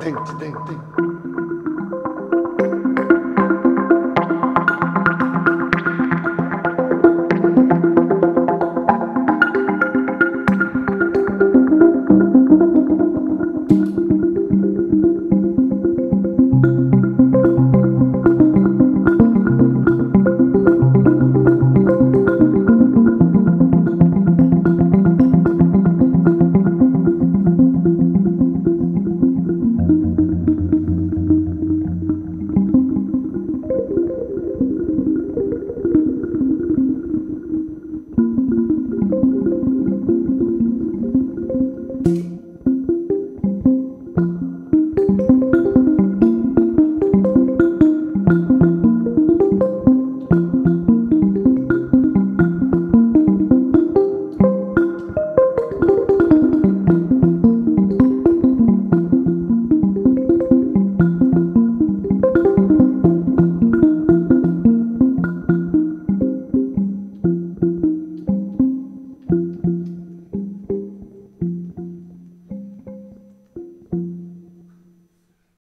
Ding, ding, ding.